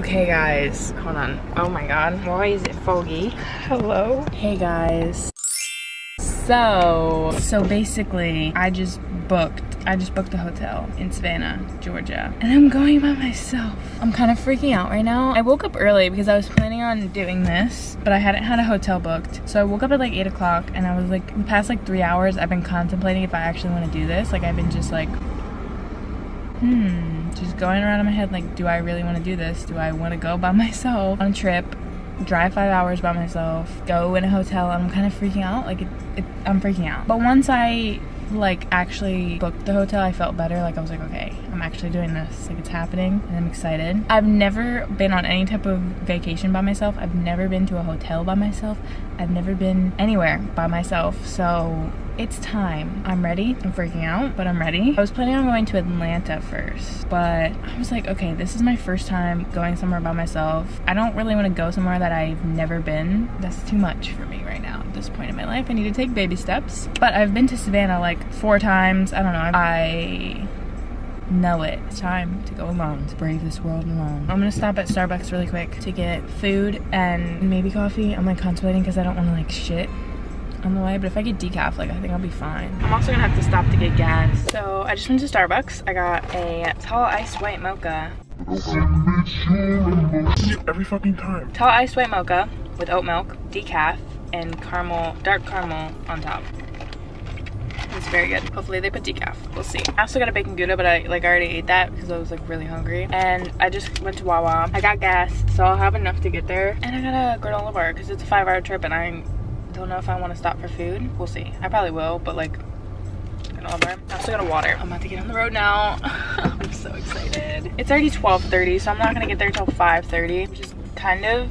Okay guys, hold on. Oh my god, why is it foggy? Hello? Hey guys. So basically, I just booked a hotel in Savannah, Georgia, and I'm going by myself. I'm kind of freaking out right now. I woke up early because I was planning on doing this, but I hadn't had a hotel booked. So I woke up at like 8 o'clock and I was like, the past like 3 hours, I've been contemplating if I actually want to do this. Like I've been just like, just going around in my head, like, do I really want to do this? Do I want to go by myself on a trip? Drive 5 hours by myself, go in a hotel, and I'm kind of freaking out. Like, I'm freaking out. But once I, like, actually booked the hotel, I felt better. Like, I was like, okay, I'm actually doing this. Like, it's happening, and I'm excited. I've never been on any type of vacation by myself. I've never been to a hotel by myself. I've never been anywhere by myself, so it's time. I'm ready. I'm freaking out, but I'm ready. I was planning on going to Atlanta first, but I was like, okay, this is my first time going somewhere by myself. I don't really want to go somewhere that I've never been. That's too much for me right now at this point in my life. I need to take baby steps. But I've been to Savannah like 4 times. I don't know. I know it. It's time to go alone, to brave this world alone. I'm gonna stop at Starbucks really quick to get food and maybe coffee. I'm like contemplating because I don't want to like shit on the way, but if I get decaf, like, I think I'll be fine. I'm also gonna have to stop to get gas. So I just went to Starbucks. I got a tall iced white mocha. Every fucking time. Tall iced white mocha with oat milk, decaf, and caramel, dark caramel on top. It's very good. Hopefully they put decaf. We'll see. I also got a bacon gouda, but I like already ate that because I was like really hungry. And I just went to Wawa. I got gas, so I'll have enough to get there. And I got a granola bar because it's a 5-hour trip and I don't know if I want to stop for food. We'll see. I probably will, but like, I also got a water. I'm about to get on the road now. I'm so excited. It's already 12:30, so I'm not gonna get there till 5:30, which is kind of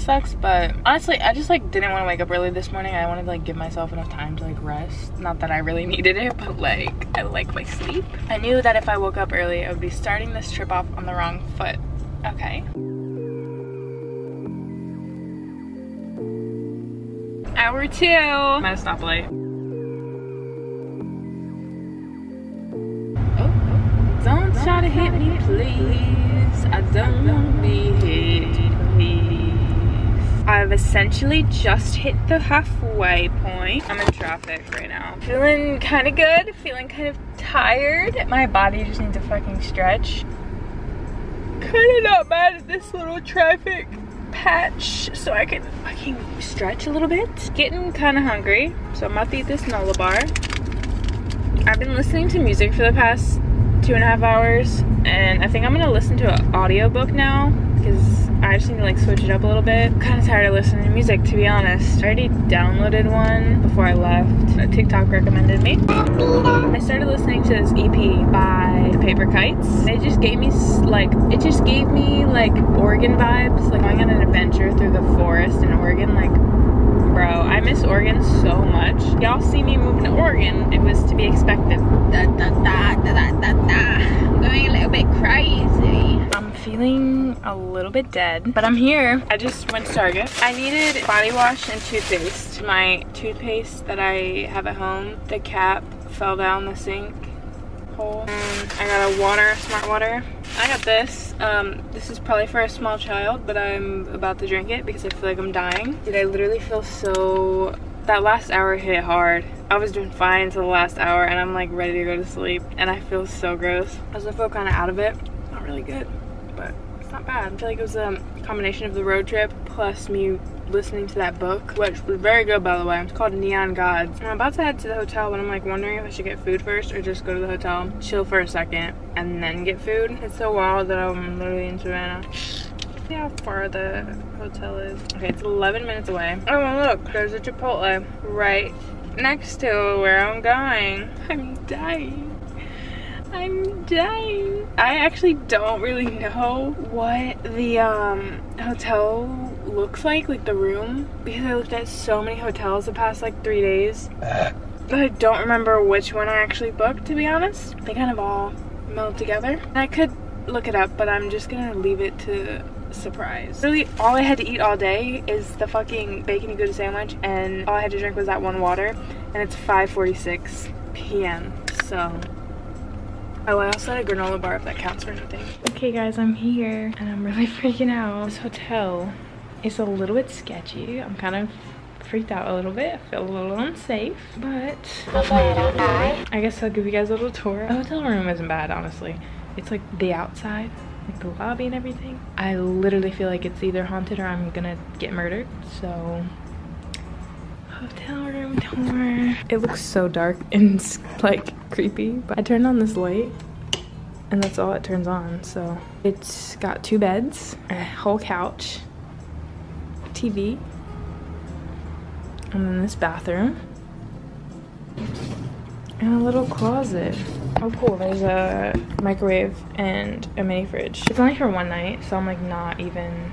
sucks. But honestly, I just like didn't want to wake up early this morning. I wanted to like give myself enough time to like rest. Not that I really needed it, but like I like my sleep. I knew that if I woke up early, I would be starting this trip off on the wrong foot. Okay. Hour 2. I'm at a stoplight. Oh, don't try to hit me, please. I don't want to be hit, please. I've essentially just hit the halfway point. I'm in traffic right now. Feeling kind of good, feeling kind of tired. My body just needs a fucking stretch. Kind of not mad at this little traffic patch, so I can fucking stretch a little bit. Getting kind of hungry, so I'm about to eat this granola bar. I've been listening to music for the past 2.5 hours, and I think I'm gonna listen to an audiobook now because I just need to like switch it up a little bit. I'm kind of tired of listening to music, to be honest. I already downloaded one before I left. TikTok recommended me. I started listening to this EP by the Paper Kites. They just gave me like, it just gave me like Oregon vibes, like going on an adventure through the forest in Oregon. Like, bro, I miss Oregon so much. Y'all see me moving to Oregon. It was to be expected. Da, da, da, da, da, da. I'm going a little bit crazy. I'm feeling a little bit dead, but I'm here. I just went to Target. I needed body wash and toothpaste. My toothpaste that I have at home, the cap fell down the sink hole. And I got a water, smart water. I got this. This is probably for a small child, but I'm about to drink it because I feel like I'm dying. Dude, I literally feel so... That last hour hit hard. I was doing fine until the last hour, and I'm like ready to go to sleep, and I feel so gross. I also feel kind of out of it. Not really good, but it's not bad. I feel like it was a combination of the road trip plus me listening to that book, which was very good, by the way. It's called Neon Gods. I'm about to head to the hotel, but I'm like wondering if I should get food first or just go to the hotel, chill for a second, and then get food. It's so wild that I'm literally in Savannah. See how far the hotel is. Okay, it's 11 minutes away. Oh, and look, there's a Chipotle right next to where I'm going. I'm dying. I'm dying. I actually don't really know what the hotel looks like the room, because I looked at so many hotels the past like 3 days. I don't remember which one I actually booked, to be honest. They kind of all meld together. I could look it up, but I'm just gonna leave it to surprise. Really, all I had to eat all day is the fucking bacon gouda sandwich, and all I had to drink was that one water, and it's 5:46 p.m. So Oh, I also had a granola bar, if that counts for anything. Okay guys, I'm here and I'm really freaking out. This hotel is a little bit sketchy. I'm kind of freaked out a little bit. I feel a little unsafe, but I guess I'll give you guys a little tour. The hotel room isn't bad, honestly. It's like the outside, like the lobby and everything. I literally feel like it's either haunted or I'm gonna get murdered, so. Hotel room tour. It looks so dark and like creepy, but I turned on this light and that's all it turns on, so. It's got 2 beds, a whole couch, TV, and then this bathroom, and a little closet. Oh cool, there's a microwave and a mini fridge. It's only for one night, so I'm like not even,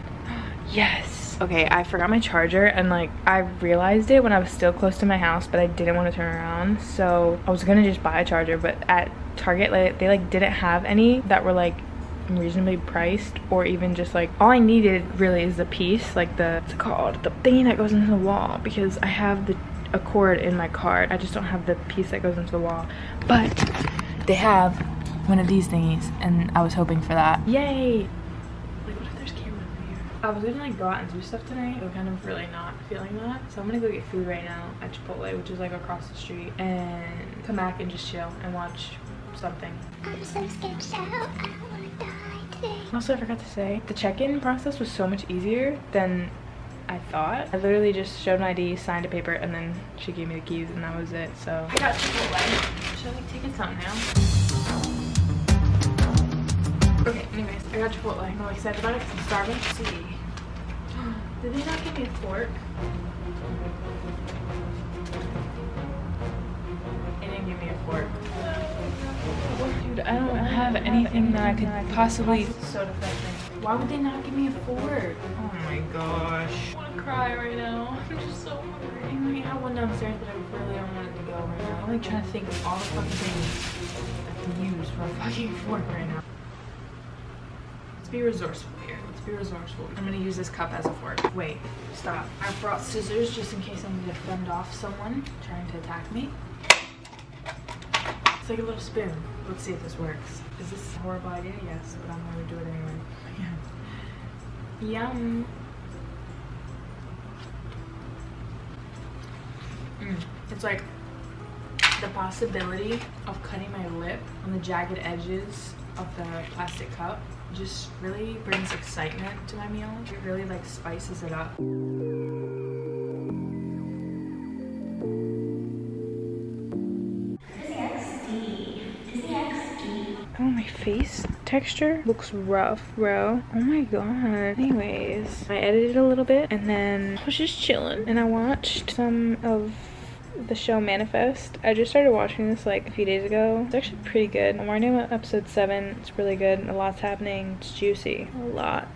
yes. Okay, I forgot my charger and like I realized it when I was still close to my house, but I didn't want to turn around, so I was gonna just buy a charger, but at Target like, they like didn't have any that were like reasonably priced, or even just like all I needed really is the piece, like the, what's it called, the thing that goes into the wall, because I have a cord in my car. I just don't have the piece that goes into the wall, but they have one of these thingies and I was hoping for that. Yay. I was gonna like go out and do stuff tonight, but I'm kind of really not feeling that. So I'm gonna go get food right now at Chipotle, which is like across the street, and come back and just chill and watch something. I'm so sketched out, I wanna die today. Also, I forgot to say, the check-in process was so much easier than I thought. I literally just showed my ID, signed a paper, and then she gave me the keys and that was it, so. I got Chipotle. Should I like take it something now? Okay, anyways, I got Chipotle. I'm really excited about it because I'm starving. Let's see. Did they not give me a fork? They didn't give me a fork. Dude, I don't have anything that I could possibly... Soda flavor. Why would they not give me a fork? Oh my gosh. I want to cry right now. I'm just so hungry. I mean, I have one downstairs, but I really don't want it to go right now. I'm like trying to think of all the fucking things I can use for a fucking fork right now. Be resourceful here. Let's be resourceful. I'm gonna use this cup as a fork. Wait, stop. I brought scissors just in case I need to fend off someone trying to attack me. It's like a little spoon. Let's see if this works. Is this a horrible idea? Yes, but I'm gonna do it anyway. Yeah. Yum. It's like the possibility of cutting my lip on the jagged edges of the plastic cup just really brings excitement to my meal. It really like spices it up. Oh, my face texture looks rough, bro. Oh my god. Anyways, I edited a little bit and then I was just chilling and I watched some of the show Manifest. I just started watching this like a few days ago. It's actually pretty good. I'm already on episode 7. It's really good. A lot's happening. It's juicy. A lot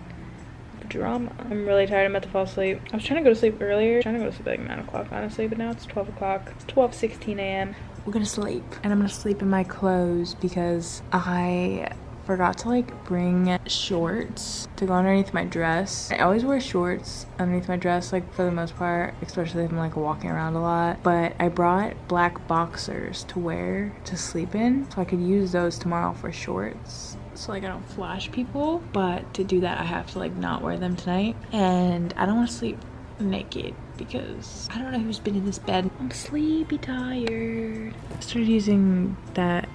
of drama. I'm really tired. I'm about to fall asleep. I was trying to go to sleep earlier. I was trying to go to sleep at like 9 o'clock, honestly, but now it's 12 o'clock. It's 12:16 a.m. We're gonna sleep. And I'm gonna sleep in my clothes because I forgot to like bring shorts to go underneath my dress. I always wear shorts underneath my dress, like for the most part, especially if I'm like walking around a lot, but I brought black boxers to wear to sleep in, so I could use those tomorrow for shorts, so like I don't flash people. But to do that I have to like not wear them tonight, and I don't want to sleep naked because I don't know who's been in this bed. I'm sleepy tired. I started using that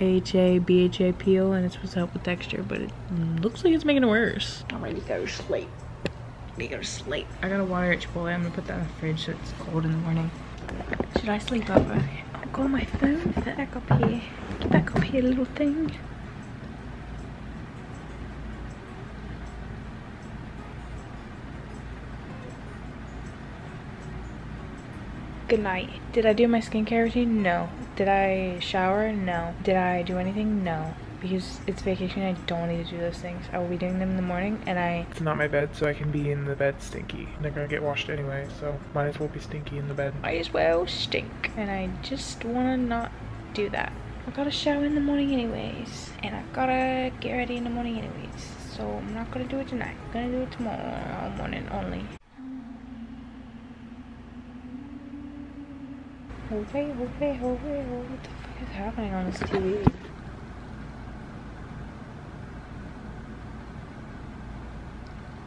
AHA BHA peel and it's supposed to help with texture, but it looks like it's making it worse. I'm ready to go to sleep. I gotta water it, Chipotle. I'm gonna put that in the fridge so it's cold in the morning. Should I sleep over? I've got my phone. Back up here. Get back up here, little thing. Good night. Did I do my skincare routine? No. Did I shower? No. Did I do anything? No. Because it's vacation, I don't need to do those things. I will be doing them in the morning, and it's not my bed, so I can be in the bed stinky. They're gonna get washed anyway, so might as well be stinky in the bed. Might as well stink. And I just wanna not do that. I gotta shower in the morning anyways. And I gotta get ready in the morning anyways. So I'm not gonna do it tonight. I'm gonna do it tomorrow morning only. Okay, what the fuck is happening on this TV?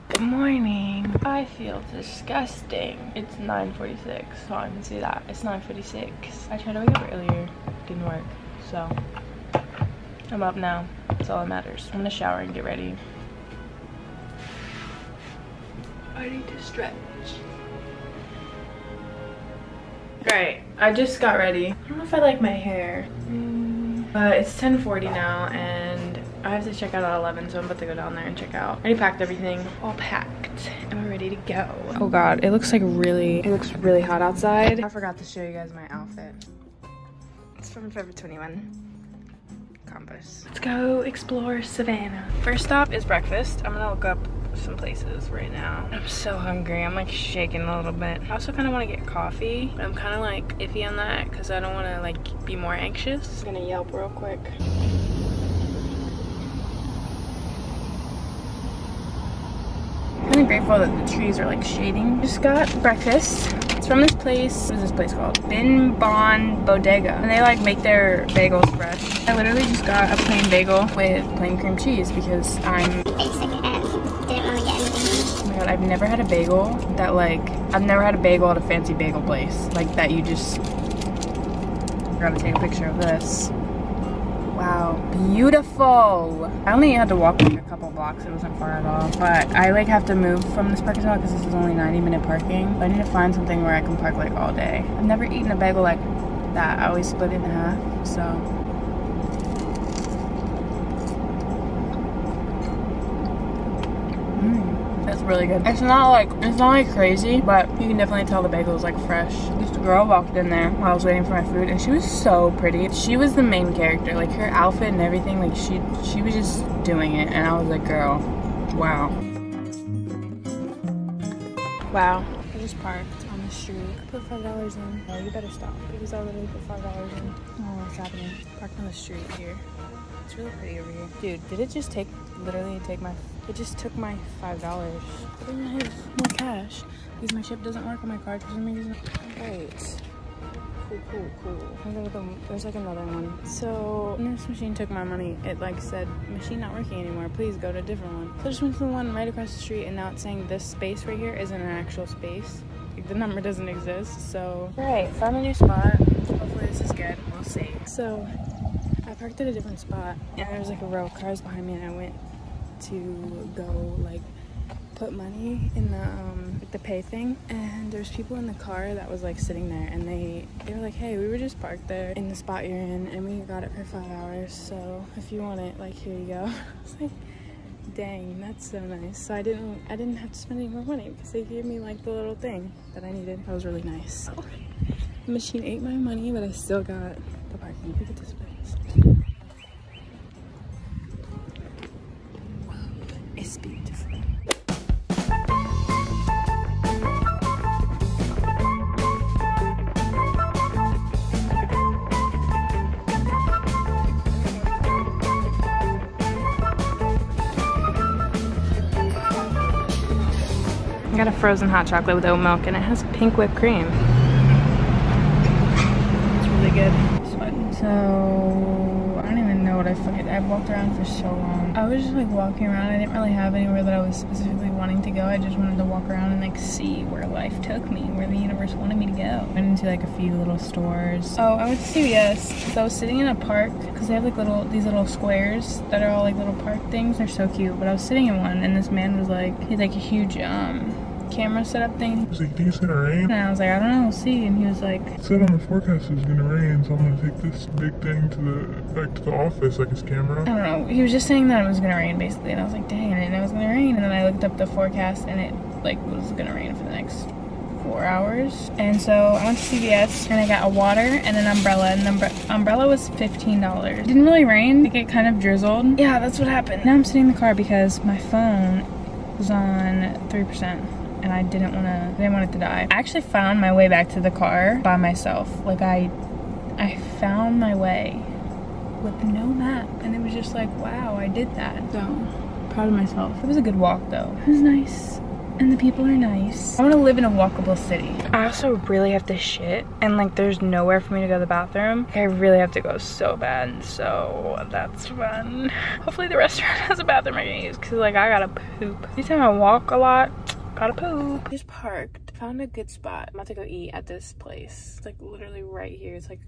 Good morning. I feel disgusting. It's 9:46. So I can see that. It's 9:46. I tried to wake up earlier. Didn't work. So I'm up now. That's all that matters. I'm gonna shower and get ready. I need to stretch. Alright, I just got ready. I don't know if I like my hair. But it's 10:40 now and I have to check out at 11, so I'm about to go down there and check out. I already packed everything. All packed. And we're ready to go. Oh god, it looks like really hot outside. I forgot to show you guys my outfit. It's from Forever 21. Compass. Let's go explore Savannah. First stop is breakfast. I'm gonna look up some places right now. I'm so hungry. I'm like shaking a little bit. I also kind of want to get coffee, but I'm kind of like iffy on that because I don't want to like be more anxious. I'm gonna Yelp real quick. I'm really grateful that the trees are like shading. Just got breakfast. It's from this place. What is this place called? Bin Bon Bodega. And they like make their bagels fresh. I literally just got a plain bagel with plain cream cheese because I'm basic and didn't want to get anything. Oh my god, I've never had a bagel that like, I've never had a bagel at a fancy bagel place. Like that you just, I gotta take a picture of this. Wow, beautiful. I only had to walk like a couple blocks. It wasn't far at all, but I like have to move from this parking lot because this is only 90-minute parking. I need to find something where I can park like all day. I've never eaten a bagel like that. I always split it in half, so. That's really good. It's not like crazy, but you can definitely tell the bagel is like fresh. Girl walked in there while I was waiting for my food and she was so pretty. She was the main character, like her outfit and everything, like she was just doing it and I was like, girl, wow. Wow, I just parked on the street. I put $5 in. Oh, you better stop because I literally put $5 in. Oh, what's happening? Parked on the street here. It's really pretty over here. Dude, did it just take, literally take my, it just took my $5. I didn't have more cash because my chip doesn't work on my card for some reason. Right. Cool. I'm gonna go, there's like another one. So, when this machine took my money, it like said, machine not working anymore, please go to a different one. So I just went to the one right across the street and now it's saying this space right here isn't an actual space. Like, the number doesn't exist, so. Alright, found a new spot. Hopefully this is good, we'll see. So, I parked at a different spot and there was like a row of cars behind me and I went to go like put money in the pay thing and there's people in the car that was like sitting there and they were like, hey, we were just parked there in the spot you're in and we got it for $5, so if you want it, like, here you go. I was like, dang, that's so nice. So I didn't have to spend any more money because they gave me like the little thing that I needed. That was really nice. The machine ate my money, but I still got the parking. Look at this place. It's beautiful. I got a frozen hot chocolate with oat milk and it has pink whipped cream. It's really good. So I've walked around for so long. I was just like walking around. I didn't really have anywhere that I was specifically wanting to go. I just wanted to walk around and like see where life took me, where the universe wanted me to go. Went into like a few little stores. Oh, I went to CVS. So I was sitting in a park because they have like these little squares that are all like little park things. They're so cute. But I was sitting in one and this man was like, he had like a huge camera setup thing. I was like, do you think it's gonna rain? And I was like, I don't know, we'll see. And he was like, it said on the forecast it was gonna rain, so I'm gonna take this big thing to back to the office, like his camera. I don't know, he was just saying that it was gonna rain basically, and I was like, dang, I didn't know it was gonna rain. And then I looked up the forecast and it like was gonna rain for the next 4 hours. And so I went to CVS and I got a water and an umbrella, and the umbrella was $15. It didn't really rain, like it kind of drizzled. Yeah, that's what happened. Now I'm sitting in the car because my phone was on 3%. And I didn't want it to die. I actually found my way back to the car by myself. Like I found my way with no map, and it was just like, wow, I did that. So proud of myself. It was a good walk though. It was nice. and the people are nice. I want to live in a walkable city. I also really have to shit, and like there's nowhere for me to go to the bathroom. Like, I really have to go so bad, so that's fun. Hopefully the restaurant has a bathroom I can use, because like I gotta poop. Anytime I walk a lot, gotta poop. Just parked, found a good spot. I'm about to go eat at this place. It's like literally right here. It's like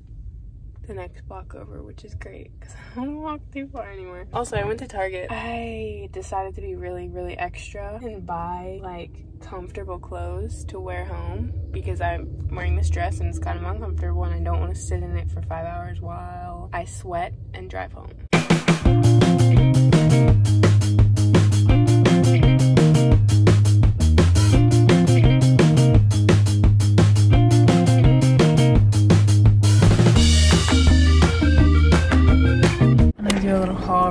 the next block over, which is great because I don't walk too far anymore. Also, I went to Target. I decided to be really extra and buy like comfortable clothes to wear home, because I'm wearing this dress and it's kind of uncomfortable and I don't want to sit in it for 5 hours while I sweat and drive home.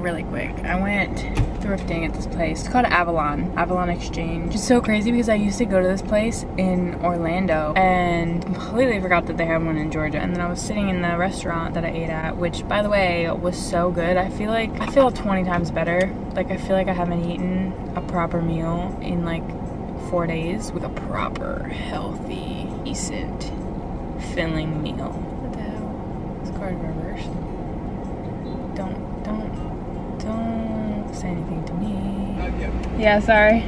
Really quick. I went thrifting at this place. It's called Avalon Exchange. It's so crazy because I used to go to this place in Orlando and completely forgot that they had one in Georgia. And then I was sitting in the restaurant that I ate at, which by the way was so good. I feel 20 times better. Like I feel like I haven't eaten a proper meal in like 4 days with a proper, healthy, decent, filling meal. What the hell? It's card reversed. Don't say anything to me. Yeah, sorry.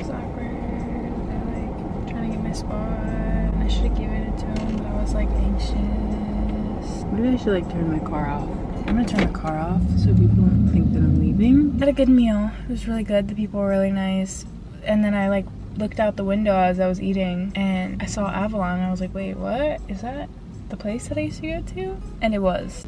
It's awkward. I'm like trying to get my spot. I should have given it to him, but I was like anxious. Maybe I should like turn my car off. I'm gonna turn the car off so people won't think that I'm leaving. Had a good meal. It was really good. The people were really nice. And then I like looked out the window as I was eating and I saw Avalon and I was like, wait, what? Is that the place that I used to go to? And it was.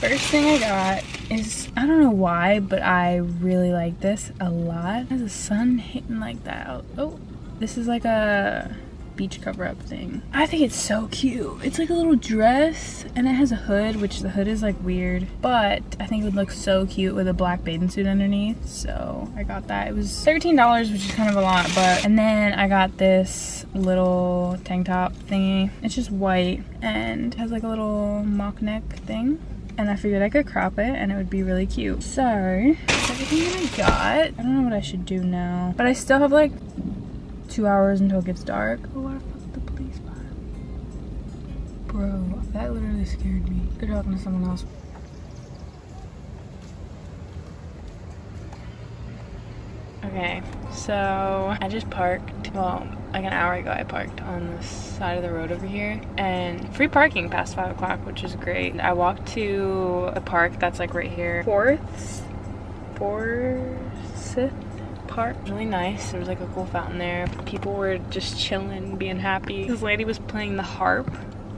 First thing I got is, I don't know why, but I really like this a lot. There's the sun hitting like that. Oh, this is like a beach cover-up thing. I think it's so cute. It's like a little dress and it has a hood, which the hood is like weird, but I think it would look so cute with a black bathing suit underneath, so I got that. It was $13, which is kind of a lot, but. And then I got this little tank top thingy. It's just white and has like a little mock neck thing, and I figured I could crop it and it would be really cute. So that's everything that I got. I don't know what I should do now, but I still have like 2 hours until it gets dark. Oh, I fucked the police bot. Bro, that literally scared me. They're talking to someone else. Okay, so I just parked. Well, like an hour ago I parked on the side of the road over here, and free parking past 5 o'clock, which is great. I walked to a park that's like right here. Forsyth Park. Really nice. There was like a cool fountain there. People were just chilling, being happy. This lady was playing the harp,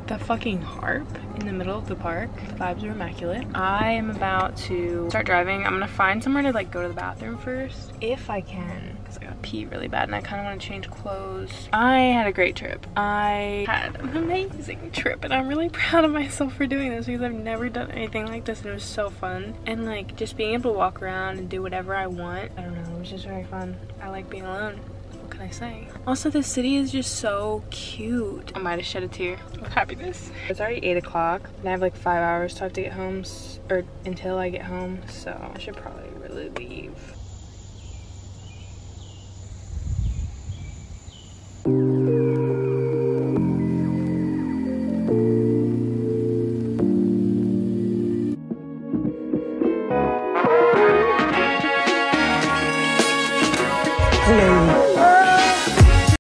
the fucking harp, in the middle of the park. The vibes were immaculate. I am about to start driving. I'm gonna find somewhere to like go to the bathroom first, if I can, because I gotta pee really bad and I kind of want to change clothes. I had a great trip. I had an amazing trip and I'm really proud of myself for doing this, because I've never done anything like this and it was so fun. And like just being able to walk around and do whatever I want, I don't know, it was just very fun. I like being alone. What can I say? Also, this city is just so cute. I might have shed a tear with happiness. It's already 8 o'clock and I have like 5 hours to have to get home, or until I get home, so I should probably really leave.